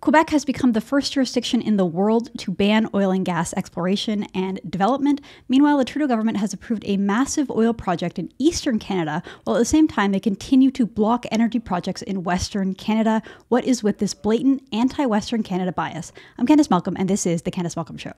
Quebec has become the first jurisdiction in the world to ban oil and gas exploration and development. Meanwhile, the Trudeau government has approved a massive oil project in Eastern Canada, while at the same time they continue to block energy projects in Western Canada. What is with this blatant anti-Western Canada bias? I'm Candice Malcolm, and this is The Candice Malcolm Show.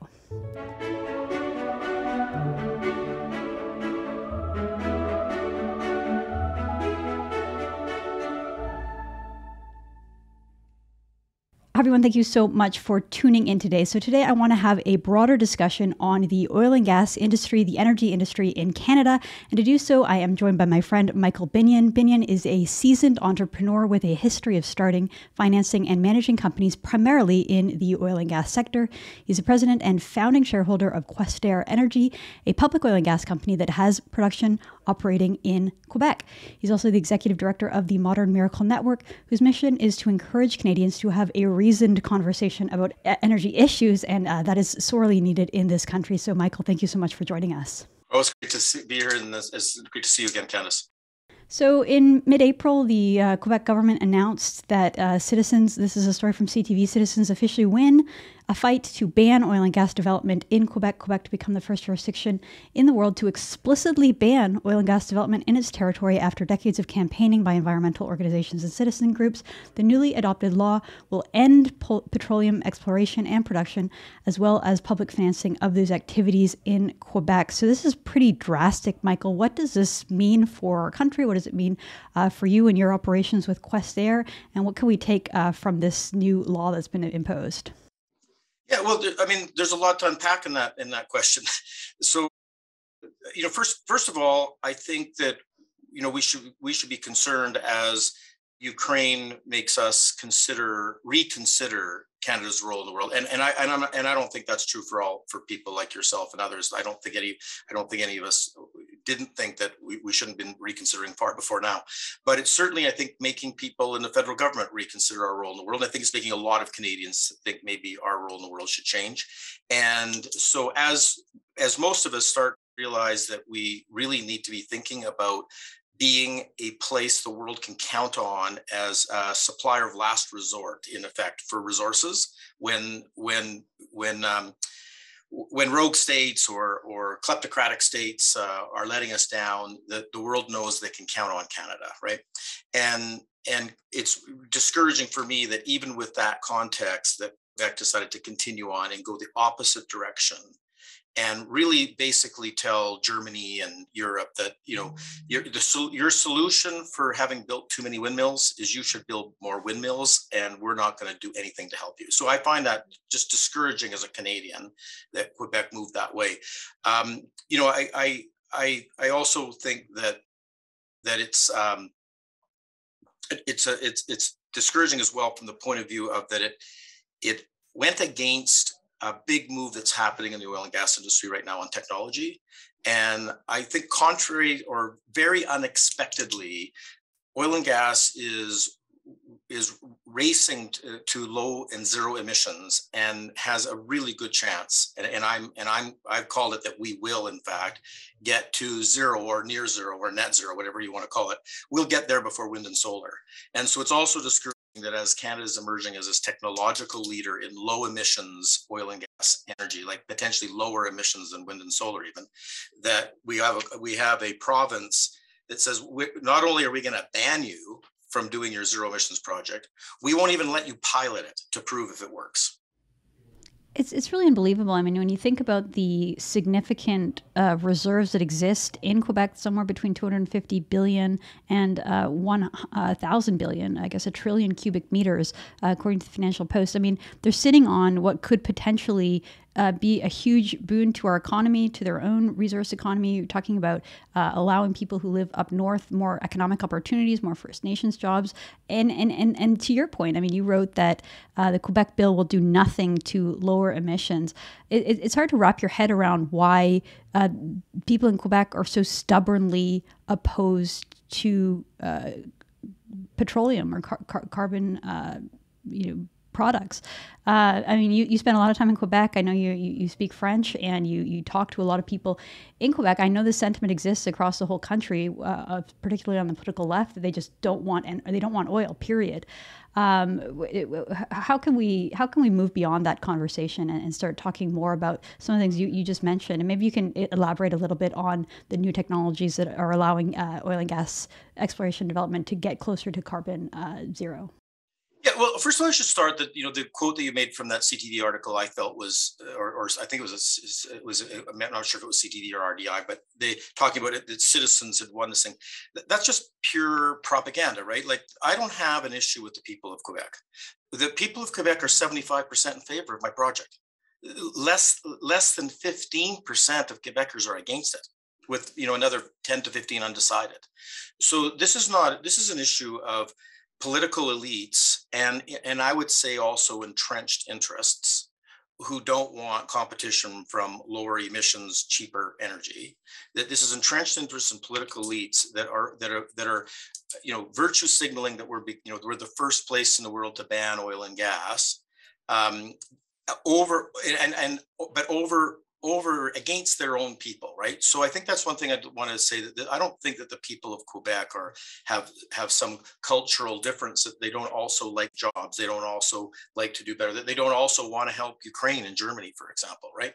Everyone, thank you so much for tuning in today. So today I want to have a broader discussion on the oil and gas industry, the energy industry in Canada. And to do so, I am joined by my friend, Michael Binion. Binion is a seasoned entrepreneur with a history of starting, financing, and managing companies primarily in the oil and gas sector. He's the president and founding shareholder of Questerre Energy, a public oil and gas company that has production operating in Quebec. He's also the executive director of the Modern Miracle Network, whose mission is to encourage Canadians to have a reasoned conversation about energy issues, and that is sorely needed in this country. So, Michael, thank you so much for joining us. Oh, it's great to be here, and it's great to see you again, Candice. So in mid-April, the Quebec government announced that citizens, this is a story from CTV, citizens officially win a fight to ban oil and gas development in Quebec. Quebec to become the first jurisdiction in the world to explicitly ban oil and gas development in its territory after decades of campaigning by environmental organizations and citizen groups. The newly adopted law will end petroleum exploration and production, as well as public financing of those activities in Quebec. So this is pretty drastic, Michael. What does this mean for our country? What does it mean for you and your operations with Questerre? And what can we take from this new law that's been imposed? Yeah, well, I mean, there's a lot to unpack in that question. So, you know, first of all, I think that, you know, we should be concerned as Ukraine makes us reconsider Canada's role in the world, and I don't think that's true for people like yourself and others. I don't think any of us didn't think that we shouldn't have been reconsidering far before now. But it's certainly, I think, making people in the federal government reconsider our role in the world. I think it's making a lot of Canadians think maybe our role in the world should change. And so as most of us start to realize that we really need to be thinking about being a place the world can count on as a supplier of last resort, in effect, for resources when rogue states or kleptocratic states are letting us down, the world knows they can count on Canada, right? And it's discouraging for me that even with that context, that Quebec decided to continue on and go the opposite direction, and really basically tell Germany and Europe that, you know, your solution for having built too many windmills is you should build more windmills, and we're not going to do anything to help you. So I find that just discouraging as a Canadian that Quebec moved that way. You know, I also think that it's discouraging as well from the point of view of that it went against a big move that's happening in the oil and gas industry right now on technology. And I think contrary or very unexpectedly, oil and gas is racing to low and zero emissions and has a really good chance. I've called it that we will, in fact, get to zero or near zero or net zero, whatever you want to call it. We'll get there before wind and solar. And so it's also discouraging that as Canada is emerging as this technological leader in low emissions oil and gas energy, like potentially lower emissions than wind and solar even, that we have a province that says, not only are we going to ban you from doing your zero emissions project, we won't even let you pilot it to prove if it works. It's really unbelievable. I mean, when you think about the significant reserves that exist in Quebec, somewhere between 250 billion and 1,000 billion, I guess a trillion cubic meters, according to the Financial Post. I mean, they're sitting on what could potentially be a huge boon to our economy, to their own resource economy. You're talking about allowing people who live up north more economic opportunities, more First Nations jobs. And to your point, I mean, you wrote that the Quebec bill will do nothing to lower emissions. It's hard to wrap your head around why people in Quebec are so stubbornly opposed to petroleum or carbon, you know, products. I mean, you spend a lot of time in Quebec. I know you speak French, and you talk to a lot of people in Quebec. I know this sentiment exists across the whole country, particularly on the political left, that they just don't want, and they don't want oil, period. How can we move beyond that conversation and start talking more about some of the things you just mentioned? And maybe you can elaborate a little bit on the new technologies that are allowing oil and gas exploration and development to get closer to carbon zero. Yeah, well, first of all, I should start that, you know, the quote that you made from that CTV article, I felt was, or I think I'm not sure if it was CTV or RDI, but they talking about it, that citizens had won this thing. That's just pure propaganda, right? Like, I don't have an issue with the people of Quebec. The people of Quebec are 75% in favor of my project. Less than 15% of Quebecers are against it, with, you know, another 10 to 15 undecided. So this is an issue of political elites and I would say also entrenched interests who don't want competition from lower emissions, cheaper energy. That this is entrenched interests and political elites that are you know, virtue signaling that we're the first place in the world to ban oil and gas, over against their own people, right? So I think that's one thing I want to say, that I don't think that the people of Quebec have some cultural difference, that they don't also like jobs, they don't also like to do better, that they don't also want to help Ukraine and Germany, for example, right?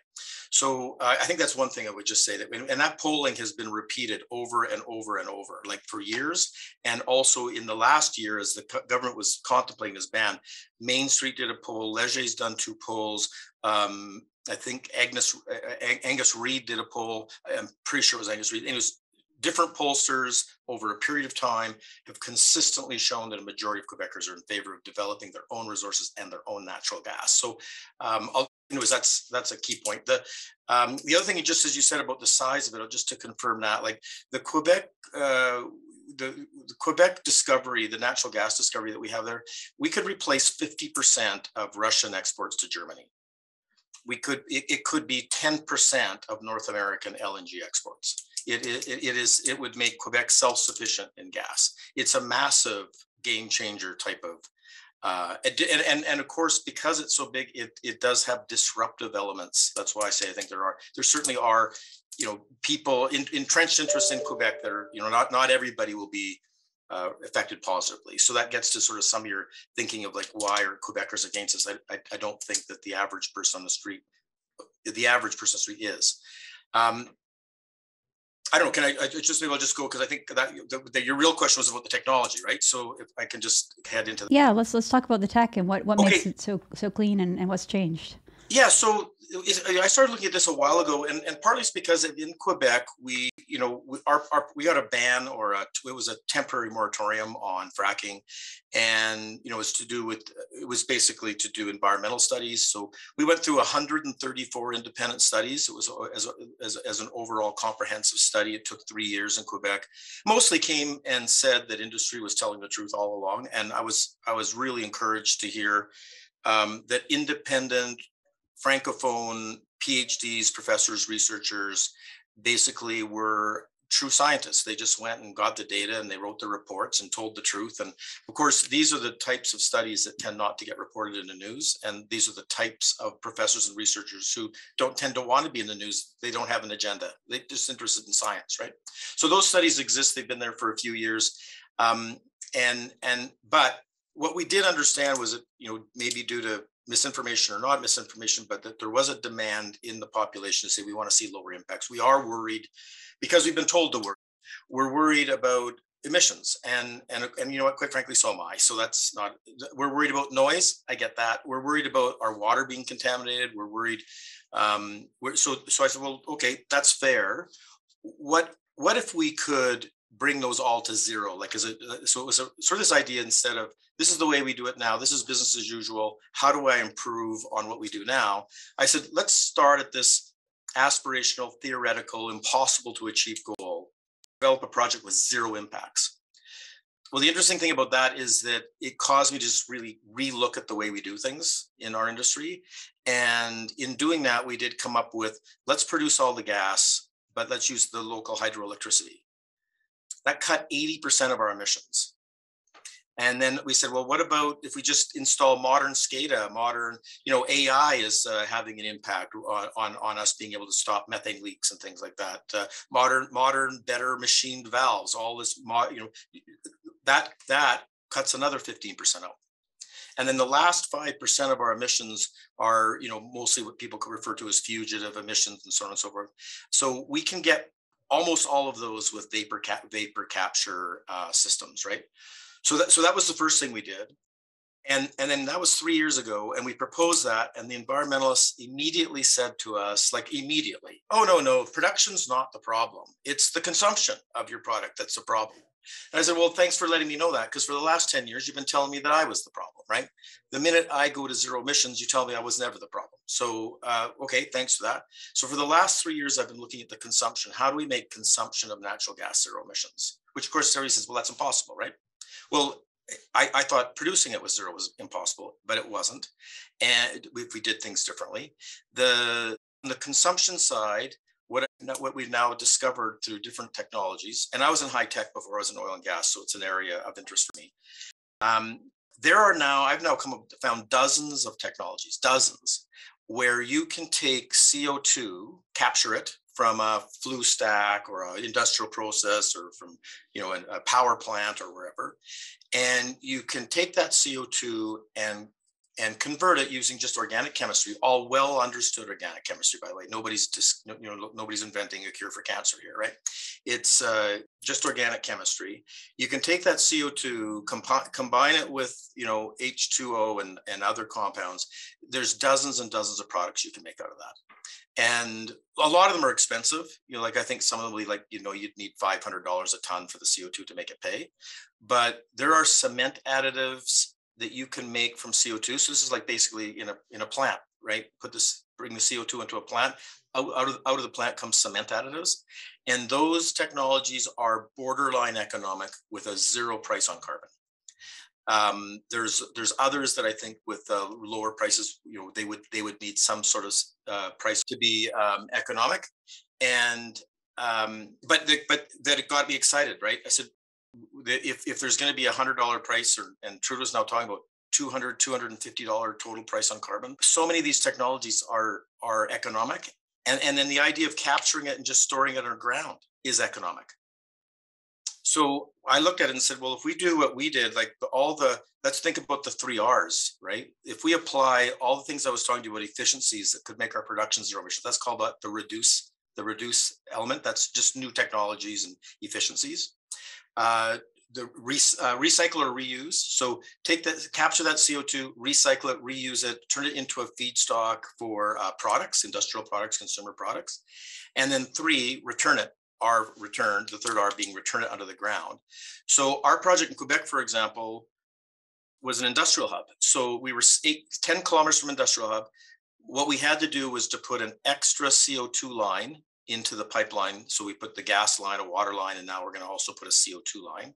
So I think that's one thing I would just say, that, and that polling has been repeated over and over and over, like, for years. And also in the last year, as the government was contemplating this ban, Main Street did a poll, Leger's done two polls, I think Angus Reid did a poll. I'm pretty sure it was Angus Reid. And it was different pollsters over a period of time have consistently shown that a majority of Quebecers are in favor of developing their own resources and their own natural gas. So, anyways, that's a key point. The other thing, just as you said about the size of it, just to confirm that, like, the Quebec. The Quebec discovery, the natural gas discovery that we have there, we could replace 50% of Russian exports to Germany. It could be 10% of North American LNG exports. It would make Quebec self-sufficient in gas. It's a massive game changer type of, and of course, because it's so big, it does have disruptive elements. That's why I say I think there certainly are, you know, people entrenched interests in Quebec that are, you know, not everybody will be affected positively. So that gets to sort of some of your thinking of, like, why are Quebecers against us? I don't think that the average person on the street is. I don't know. Maybe I'll just go, because I think that your real question was about the technology, right? So if I can just head into that. Yeah, let's talk about the tech and what makes it so clean and what's changed. Yeah, so I started looking at this a while ago, and partly it's because in Quebec we got a ban, or it was a temporary moratorium on fracking, and, you know, it was basically to do environmental studies. So we went through 134 independent studies. It was as an overall comprehensive study. It took 3 years in Quebec. Mostly came and said that industry was telling the truth all along, and I was really encouraged to hear that independent Francophone PhDs, professors, researchers, basically were true scientists. They just went and got the data and they wrote the reports and told the truth. And of course, these are the types of studies that tend not to get reported in the news. And these are the types of professors and researchers who don't tend to want to be in the news. They don't have an agenda. They're just interested in science, right? So those studies exist. They've been there for a few years. But what we did understand was that, you know, maybe due to misinformation or not misinformation, but that there was a demand in the population to say, we want to see lower impacts. We are worried because we've been told to worry. We're worried about emissions, and you know what, quite frankly, so am I. So that's not, we're worried about noise. I get that. We're worried about our water being contaminated. We're worried. So I said, well, okay, that's fair. What if we could bring those all to zero? So it was sort of this idea, instead of, this is the way we do it now, this is business as usual, how do I improve on what we do now? I said, let's start at this aspirational, theoretical, impossible to achieve goal, develop a project with zero impacts. Well, the interesting thing about that is that it caused me to just really relook at the way we do things in our industry. And in doing that, we did come up with, let's produce all the gas, but let's use the local hydroelectricity. That cut 80% of our emissions. And then we said, well, what about if we just install modern SCADA, modern, you know, AI is having an impact on us being able to stop methane leaks and things like that. Modern, better machined valves, all this, you know, that cuts another 15% out. And then the last 5% of our emissions are, you know, mostly what people could refer to as fugitive emissions and so on and so forth. So we can get almost all of those with vapor capture systems, right? So that was the first thing we did. And then that was 3 years ago, and we proposed that, and the environmentalists immediately said to us, like immediately, oh, no, production's not the problem. It's the consumption of your product that's the problem. And I said, well, thanks for letting me know that, because for the last 10 years, you've been telling me that I was the problem, right? The minute I go to zero emissions, you tell me I was never the problem. So, okay, thanks for that. So for the last 3 years, I've been looking at the consumption. How do we make consumption of natural gas zero emissions? Which, of course, everybody says, well, that's impossible, right? Well, I thought producing it with zero was impossible, but it wasn't. And we did things differently. On the consumption side, what we've now discovered through different technologies, and I was in high tech before I was in oil and gas, so it's an area of interest for me. I've now found dozens of technologies, where you can take CO2, capture it from a flue stack or an industrial process or from, you know, a power plant or wherever, and you can take that CO2 and convert it using just organic chemistry, all well understood organic chemistry, by the way. Nobody's inventing a cure for cancer here, right? It's just organic chemistry. You can take that CO2, combine it with, you know, H2O and other compounds. There's dozens and dozens of products you can make out of that. And a lot of them are expensive. You know, like I think some of them will be like, you know, you'd need $500 a ton for the CO2 to make it pay. But there are cement additives that you can make from CO2. So this is like basically in a plant, right? Bring the CO2 into a plant. Out of the plant comes cement additives. And those technologies are borderline economic with a zero price on carbon. There's others that I think with lower prices, you know, they would need some sort of price to be economic. And but that it got me excited, right? I said, If there's going to be $100 price, and Trudeau's now talking about $200, $250 total price on carbon, so many of these technologies are economic. And then the idea of capturing it and just storing it underground is economic. So I looked at it and said, well, if we do what we did, like let's think about the 3 R's, right? If we apply all the things I was talking to you about efficiencies that could make our production zero emissions, that's called the reduce element. That's just new technologies and efficiencies. Recycle or reuse. So capture that CO2, recycle it, reuse it, turn it into a feedstock for products, industrial products, consumer products. And then 3, return it, the 3rd R being return it under the ground. So our project in Quebec, for example, was an industrial hub. So we were 10 kilometers from industrial hub. What we had to do was to put an extra CO2 line into the pipeline. So we put the gas line, a water line, and now we're going to also put a CO2 line.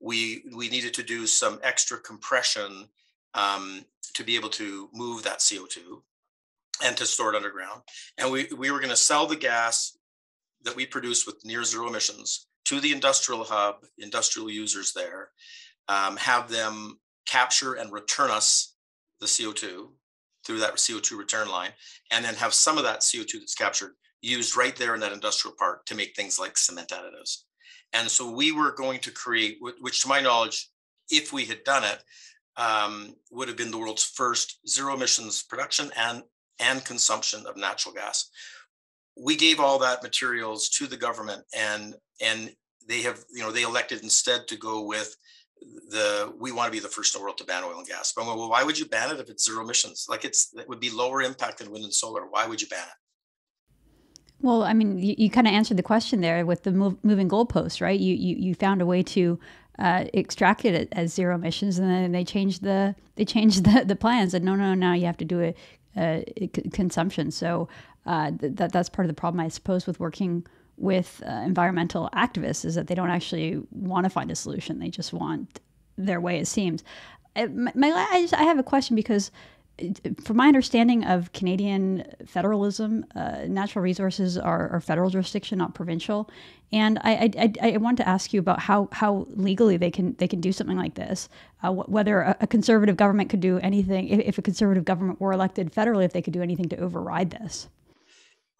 We needed to do some extra compression to be able to move that CO2 and to store it underground. And we were going to sell the gas that we produce with near zero emissions to the industrial hub, industrial users there, have them capture and return us the CO2 through that CO2 return line, and then have some of that CO2 that's captured used right there in that industrial park to make things like cement additives. And so we were going to create, which to my knowledge, if we had done it, would have been the world's first zero emissions production and consumption of natural gas. We gave all that materials to the government, and they have, you know, they elected instead to go with we want to be the first in the world to ban oil and gas. But I'm going, well, why would you ban it if it's zero emissions? Like it would be lower impact than wind and solar. Why would you ban it? Well, I mean, you kind of answered the question there with the moving goalposts, right? You found a way to extract it as zero emissions, and then they changed the plans. And now you have to do a consumption. So that's part of the problem, I suppose, with working with environmental activists, is that they don't actually want to find a solution; they just want their way. It seems. I have a question because from my understanding of Canadian federalism, natural resources are federal jurisdiction, not provincial. And I wanted to ask you about how legally they can do something like this, whether a conservative government could do anything, if a conservative government were elected federally, if they could do anything to override this.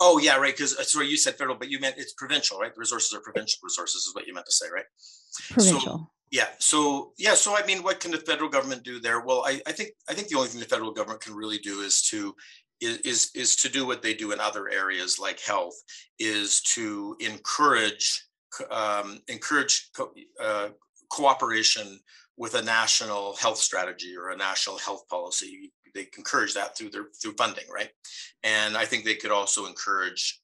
Oh, yeah, right, because sorry, you said federal, but you meant it's provincial, right? The resources are provincial resources is what you meant to say, right? Provincial. So, yeah. So, yeah. So, I mean, what can the federal government do there? Well, I think the only thing the federal government can really do is to do what they do in other areas like health, is to encourage cooperation with a national health strategy or a national health policy. They encourage that through funding, right? And I think they could also encourage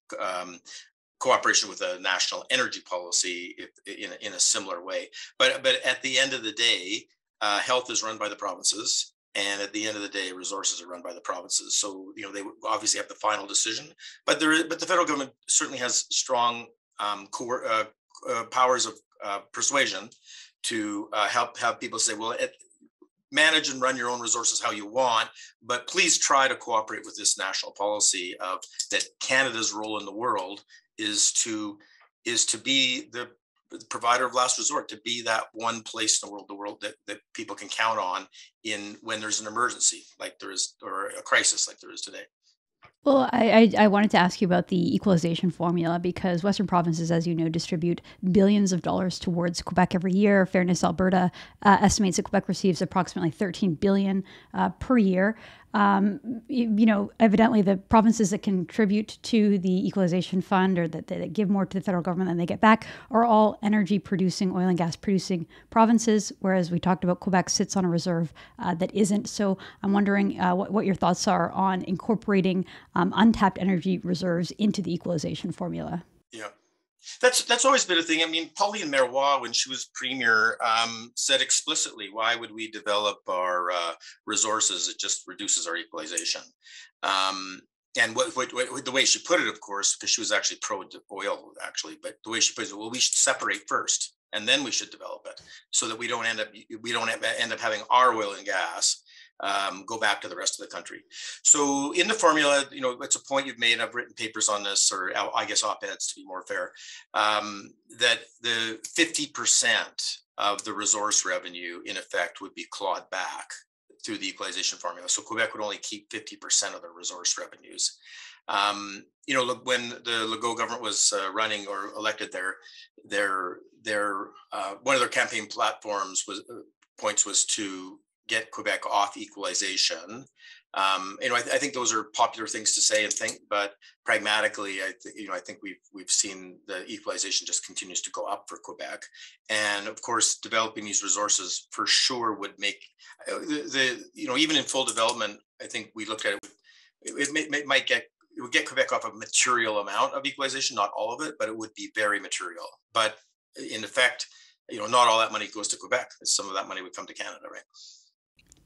cooperation with a national energy policy in a similar way. But at the end of the day, health is run by the provinces, and at the end of the day, resources are run by the provinces. So you know they obviously have the final decision. But the federal government certainly has strong powers of persuasion to help people say, well, manage and run your own resources how you want, but please try to cooperate with this national policy of that Canada's role in the world is to be the provider of last resort, to be that one place in the world that people can count on in when there's an emergency like there is, or a crisis like there is today. Well, I wanted to ask you about the equalization formula, because Western provinces, as you know, distribute billions of dollars towards Quebec every year. Fairness Alberta estimates that Quebec receives approximately $13 billion per year. Evidently the provinces that contribute to the equalization fund, or that give more to the federal government than they get back, are all energy producing, oil and gas producing provinces, whereas we talked about Quebec sits on a reserve that isn't. So I'm wondering what your thoughts are on incorporating untapped energy reserves into the equalization formula. Yeah. That's always been a thing. I mean, Pauline Marois, when she was premier, said explicitly, why would we develop our resources? It just reduces our equalization. And the way she put it, of course, because she was actually pro-oil, actually, but the way she put it, well, we should separate first, and then we should develop it, so that we don't end up having our oil and gas go back to the rest of the country. So in the formula, you know, it's a point you've made. I've written papers on this, or I guess op-eds to be more fair, that the 50% of the resource revenue in effect would be clawed back through the equalization formula. So Quebec would only keep 50% of their resource revenues. You know, look, when the Legault government was running or elected, their one of their campaign platforms was to get Quebec off equalization. I think those are popular things to say and think, but pragmatically, I think we've seen the equalization just continues to go up for Quebec. And of course, developing these resources for sure would make even in full development, I think we looked at it. It would get Quebec off a material amount of equalization, not all of it, but it would be very material. But in effect, you know, not all that money goes to Quebec. Some of that money would come to Canada, right?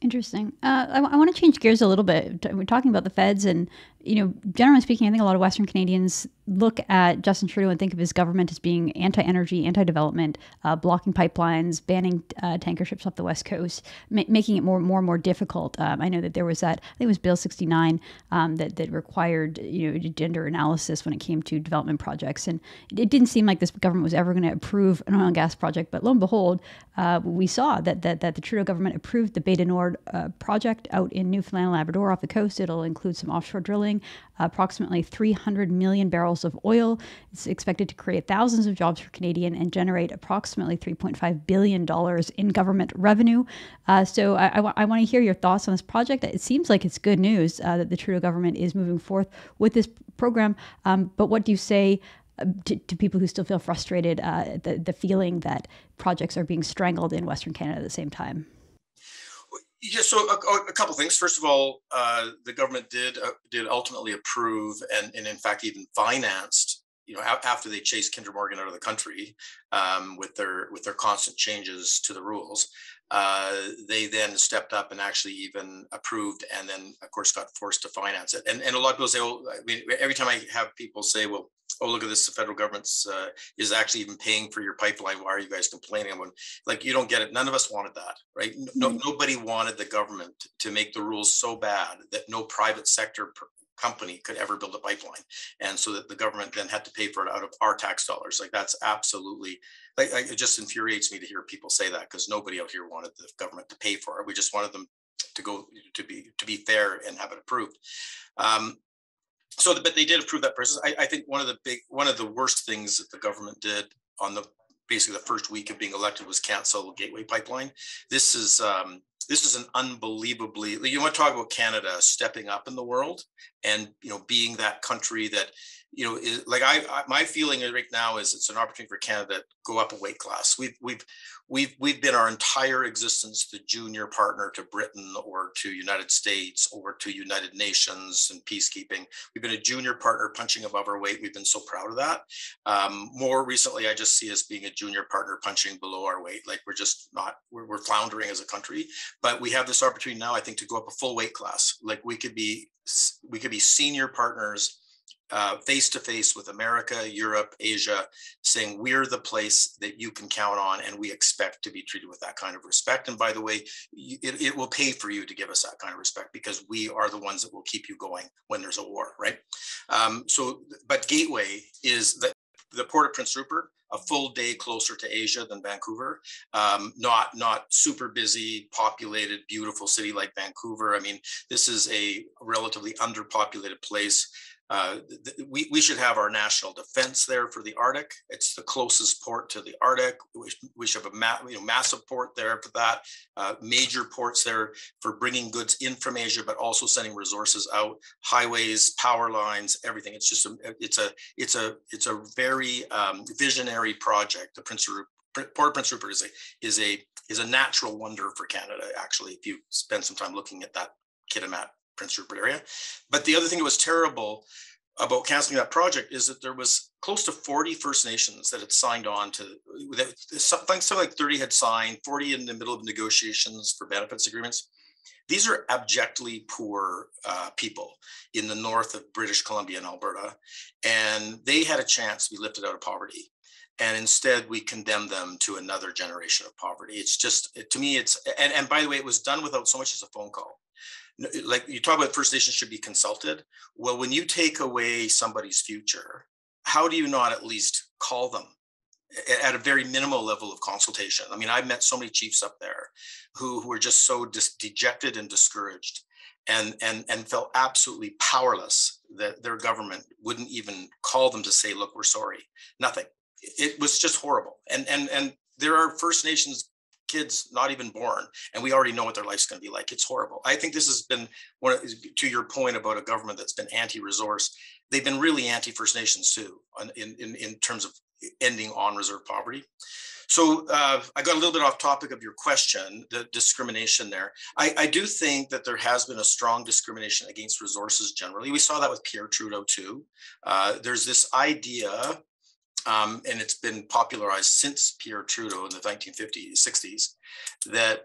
Interesting. I want to change gears a little bit. We're talking about the feds, and you know, generally speaking, I think a lot of Western Canadians look at Justin Trudeau and think of his government as being anti-energy, anti-development, blocking pipelines, banning tanker ships off the West Coast, making it more and more difficult. I know that there was that, I think it was Bill 69 that required, you know, gender analysis when it came to development projects, and it didn't seem like this government was ever going to approve an oil and gas project. But lo and behold, we saw that the Trudeau government approved the Beta Nord project out in Newfoundland and Labrador off the coast. It'll include some offshore drilling, approximately 300 million barrels of oil. It's expected to create thousands of jobs for Canadians and generate approximately $3.5 billion in government revenue. So I want to hear your thoughts on this project. It seems like it's good news that the Trudeau government is moving forth with this program. But what do you say to people who still feel frustrated, the feeling that projects are being strangled in Western Canada at the same time? Yeah, so a couple of things. First of all, the government did ultimately approve and in fact even financed, you know, after they chased Kinder Morgan out of the country with their constant changes to the rules, they then stepped up and actually even approved, and then of course got forced to finance it. And a lot of people say, well, I mean, every time I have people say, well, oh, look at this, the federal government's is actually even paying for your pipeline. Why are you guys complaining? When, like, you don't get it. None of us wanted that, right? No, nobody wanted the government to make the rules so bad that no private sector company could ever build a pipeline, and so that the government then had to pay for it out of our tax dollars. Like, that's absolutely, like, it just infuriates me to hear people say that, because nobody out here wanted the government to pay for it. We just wanted them to go to be fair and have it approved. But they did approve that process. I think one of the worst things that the government did on the basically the first week of being elected was cancel Gateway Pipeline. This is an unbelievably, you want to talk about Canada stepping up in the world and, you know, being that country that, you know, is, like, I my feeling right now is it's an opportunity for Canada to go up a weight class. We've been our entire existence the junior partner to Britain or to United States or to United Nations and peacekeeping. We've been a junior partner punching above our weight. We've been so proud of that. More recently, I just see us being a junior partner punching below our weight. Like, we're just not, we're floundering as a country. But we have this opportunity now, I think, to go up a full weight class. Like, we could be senior partners face to face with America, Europe, Asia, saying we're the place that you can count on, and we expect to be treated with that kind of respect. And by the way, it will pay for you to give us that kind of respect, because we are the ones that will keep you going when there's a war, right? But Gateway is the Port of Prince Rupert, a full day closer to Asia than Vancouver, not super busy, populated, beautiful city like Vancouver. I mean, this is a relatively underpopulated place. We should have our national defense there for the Arctic. It's the closest port to the Arctic. We should have a massive port there for that, major ports there for bringing goods in from Asia, but also sending resources out, highways, power lines, everything. It's just it's a very visionary project. The Port of Prince Rupert is a natural wonder for Canada, actually, if you spend some time looking at that Kitimat Prince Rupert area. But the other thing that was terrible about canceling that project is that there was close to 40 First Nations that had signed on to, something like 30 had signed, 40 in the middle of negotiations for benefits agreements. These are abjectly poor people in the north of British Columbia and Alberta, and they had a chance to be lifted out of poverty. And instead, we condemn them to another generation of poverty. It's just, to me, it's, and by the way, it was done without so much as a phone call. Like, you talk about First Nations should be consulted. Well, when you take away somebody's future, how do you not at least call them at a very minimal level of consultation? I mean, I've met so many chiefs up there who are just so dejected and discouraged and felt absolutely powerless that their government wouldn't even call them to say, look, we're sorry. Nothing. It was just horrible. And there are First Nations kids not even born, and we already know what their life's going to be like. It's horrible. I think this has been one of, to your point about a government that's been anti-resource, they've been really anti-First Nations too, in terms of ending on-reserve poverty. So I got a little bit off topic of your question, the discrimination there. I do think that there has been a strong discrimination against resources generally. We saw that with Pierre Trudeau too. There's this idea, and it's been popularized since Pierre Trudeau in the 1950s, '60s, that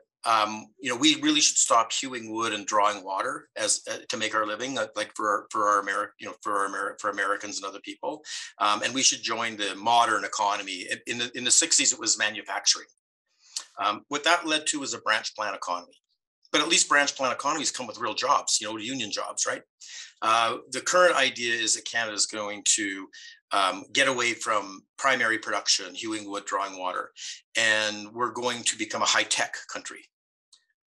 we really should stop hewing wood and drawing water as to make our living, like for Americans and other people, and we should join the modern economy. In the '60s, it was manufacturing. What that led to was a branch plan economy. But at least branch plan economies come with real jobs, union jobs, right? The current idea is that Canada is going to get away from primary production, hewing wood, drawing water, and we're going to become a high-tech country.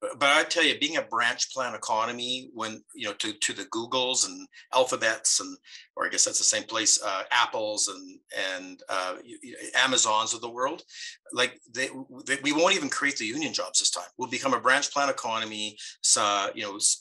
But I tell you, being a branch plan economy, when to the Googles and Alphabets and, or I guess that's the same place, Apples and Amazons of the world, like we won't even create the union jobs this time. We'll become a branch plan economy. So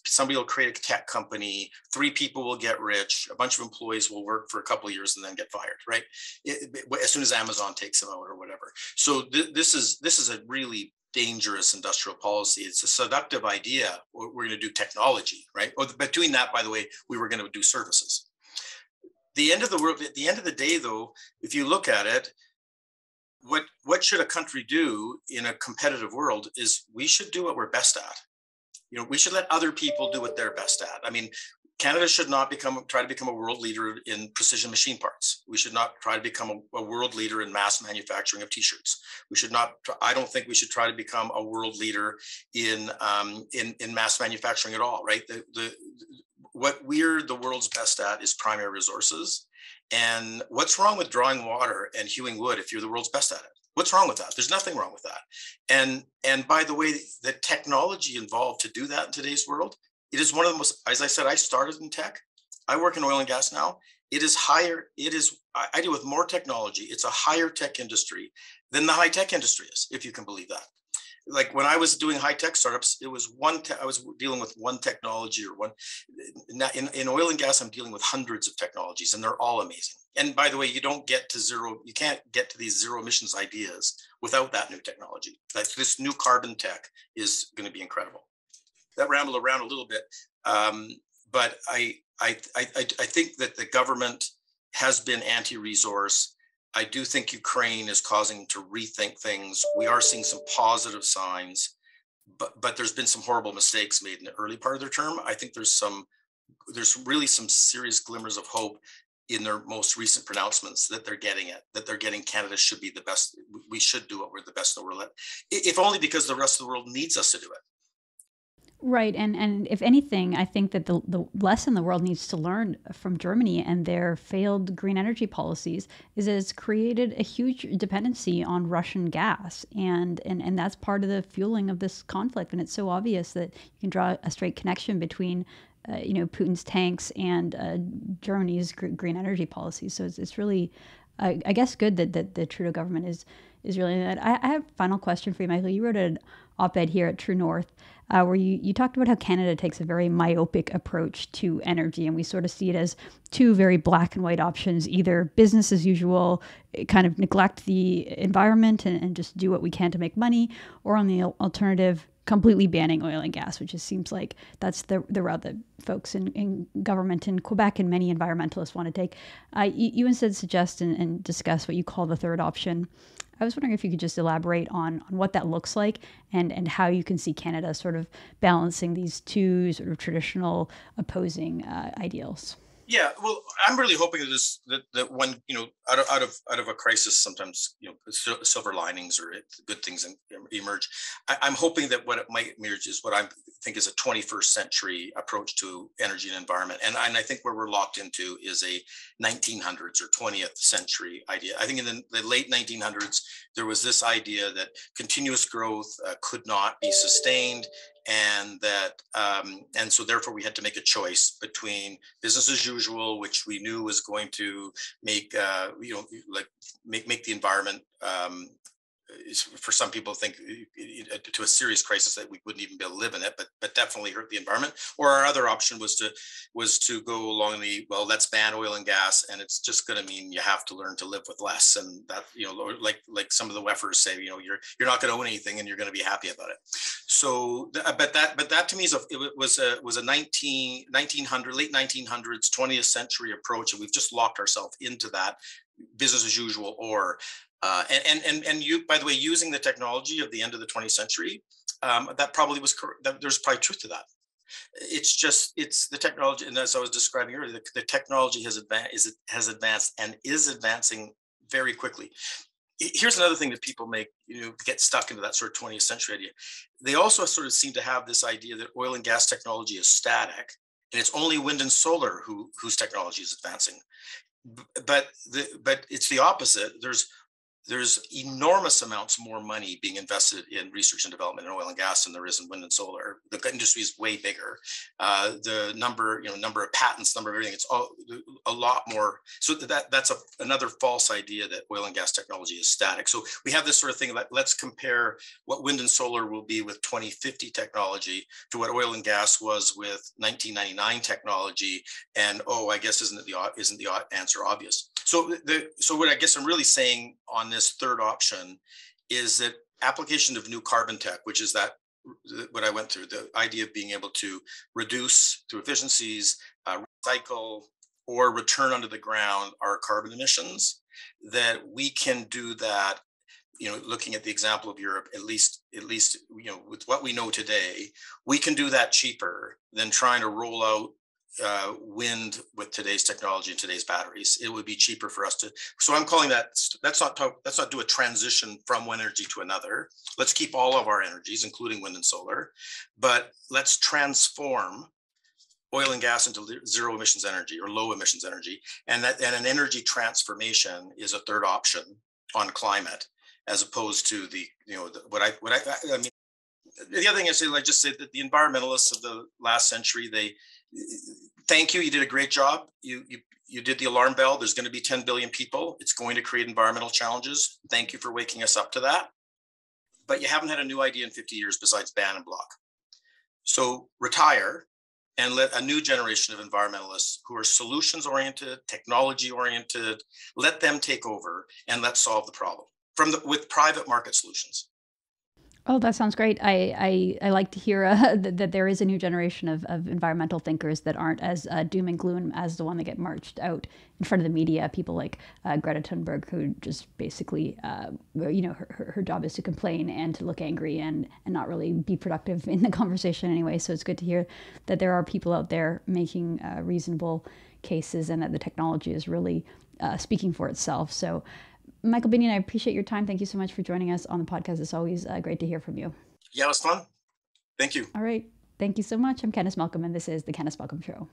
somebody will create a tech company. 3 people will get rich. A bunch of employees will work for a couple of years and then get fired. Right, as soon as Amazon takes them out or whatever. So this is a really dangerous industrial policy. It's a seductive idea. We're going to do technology, right? But doing that, by the way, we were going to do services. The end of the world, at the end of the day, though, if you look at it, what should a country do in a competitive world is we should do what we're best at. We should let other people do what they're best at. I mean, Canada should not try to become a world leader in precision machine parts. We should not try to become a world leader in mass manufacturing of T-shirts. We should not. I don't think we should try to become a world leader in mass manufacturing at all. Right. What we're the world's best at is primary resources. And what's wrong with drawing water and hewing wood if you're the world's best at it? What's wrong with that? There's nothing wrong with that. And by the way, the technology involved to do that in today's world, it is one of the most, as I said, I started in tech. I work in oil and gas now. It is higher. It is, I deal with more technology. It's a higher tech industry than the high tech industry is, if you can believe that. Like when I was doing high tech startups, it was I was dealing with one technology or one. In oil and gas, I'm dealing with hundreds of technologies, and they're all amazing. And by the way, you don't get to zero. You can't get to these zero emissions ideas without that new technology. Like this new carbon tech is going to be incredible. That rambled around a little bit, but I think that the government has been anti-resource. I do think Ukraine is causing to rethink things. We are seeing some positive signs, but there's been some horrible mistakes made in the early part of their term. I think there's really some serious glimmers of hope in their most recent pronouncements that they're getting it, that they're getting Canada should be the best. We should do what we're the best in the world at, if only because the rest of the world needs us to do it. Right. And if anything, I think that the lesson the world needs to learn from Germany and their failed green energy policies is it's created a huge dependency on Russian gas. And that's part of the fueling of this conflict. And it's so obvious that you can draw a straight connection between, Putin's tanks and Germany's green energy policies. So it's really, I guess, good that the Trudeau government is really that. I have a final question for you, Michael. You wrote an op-ed here at True North, where you talked about how Canada takes a very myopic approach to energy, and we sort of see it as two very black and white options: either business as usual, kind of neglect the environment and just do what we can to make money, or on the alternative, completely banning oil and gas, which just seems like that's the route that folks in government in Quebec and many environmentalists want to take. You instead suggest and discuss what you call the third option. I was wondering if you could just elaborate on what that looks like and how you can see Canada sort of balancing these two sort of traditional opposing ideals. Yeah, well, I'm really hoping that that one, out of a crisis, sometimes silver linings or good things emerge. I'm hoping that what it might emerge is what I think is a 21st century approach to energy and environment, and I think where we're locked into is a 1900s or 20th century idea. I think in the late 1900s there was this idea that continuous growth could not be sustained. And that, and so therefore we had to make a choice between business as usual, which we knew was going to make, make the environment, for some people think to a serious crisis that we wouldn't even be able to live in it, but definitely hurt the environment. Or our other option was to go along let's ban oil and gas, and it's just going to mean you have to learn to live with less, and that like some of the WEFers say, you're not going to own anything and you're going to be happy about it. So, but that to me was a 1900 late 1900s 20th century approach, and we've just locked ourselves into that business as usual or. And you, by the way, using the technology of the end of the 20th century, that probably was correct. There's probably truth to that. It's the technology, and as I was describing earlier, the technology has advanced and is advancing very quickly. Here's another thing that people make, get stuck into that sort of 20th century idea. They also sort of seem to have this idea that oil and gas technology is static, and it's only wind and solar whose technology is advancing. But it's the opposite. There's enormous amounts more money being invested in research and development in oil and gas than there is in wind and solar. The industry is way bigger. The number of patents, number of everything, it's all a lot more. So that's another false idea that oil and gas technology is static. So we have this sort of thing like, let's compare what wind and solar will be with 2050 technology to what oil and gas was with 1999 technology. And I guess isn't the answer obvious? So what I guess I'm really saying on this third option is that application of new carbon tech, which is that what I went through, the idea of being able to reduce through efficiencies, recycle, or return under the ground our carbon emissions, that we can do that, looking at the example of Europe, at least, with what we know today, we can do that cheaper than trying to roll out wind with today's technology and today's batteries. It would be cheaper for us to, so I'm calling that, let's not do a transition from one energy to another. Let's keep all of our energies, including wind and solar, but let's transform oil and gas into zero emissions energy or low emissions energy. And that, and an energy transformation is a third option on climate, as opposed to the, you know, the, what I mean, the other thing I say, like, just say that the environmentalists of the last century, they, thank you, you did a great job. You did the alarm bell. There's going to be 10 billion people. It's going to create environmental challenges. Thank you for waking us up to that. But you haven't had a new idea in 50 years besides ban and block. So retire and let a new generation of environmentalists who are solutions-oriented, technology-oriented, let them take over and let's solve the problem with private market solutions. Oh, that sounds great. I like to hear that there is a new generation of environmental thinkers that aren't as doom and gloom as the one that get marched out in front of the media. People like Greta Thunberg, who just basically, you know, her job is to complain and to look angry and not really be productive in the conversation anyway. So it's good to hear that there are people out there making reasonable cases and that the technology is really speaking for itself. So Michael Binion, I appreciate your time. Thank you so much for joining us on the podcast. It's always great to hear from you. Yeah, it was fun. Thank you. All right. Thank you so much. I'm Candice Malcolm, and this is The Candice Malcolm Show.